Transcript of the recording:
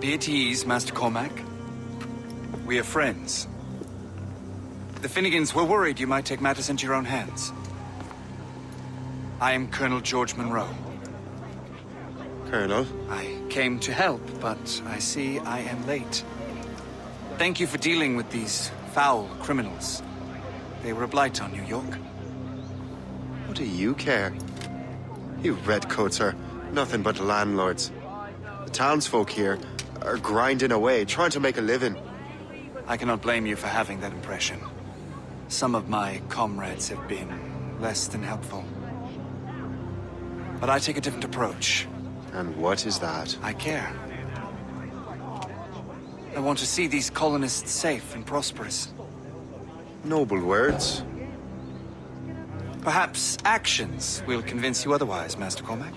Be at ease, Master Cormac. We are friends. The Finnegans were worried you might take matters into your own hands. I am Colonel George Monroe. Colonel? I came to help, but I see I am late. Thank you for dealing with these foul criminals. They were a blight on New York. What do you care? You redcoats are nothing but landlords. The townsfolk here are grinding away, trying to make a living. I cannot blame you for having that impression. Some of my comrades have been less than helpful. But I take a different approach. And what is that? I care. I want to see these colonists safe and prosperous. Noble words. Perhaps actions will convince you otherwise, Master Cormac.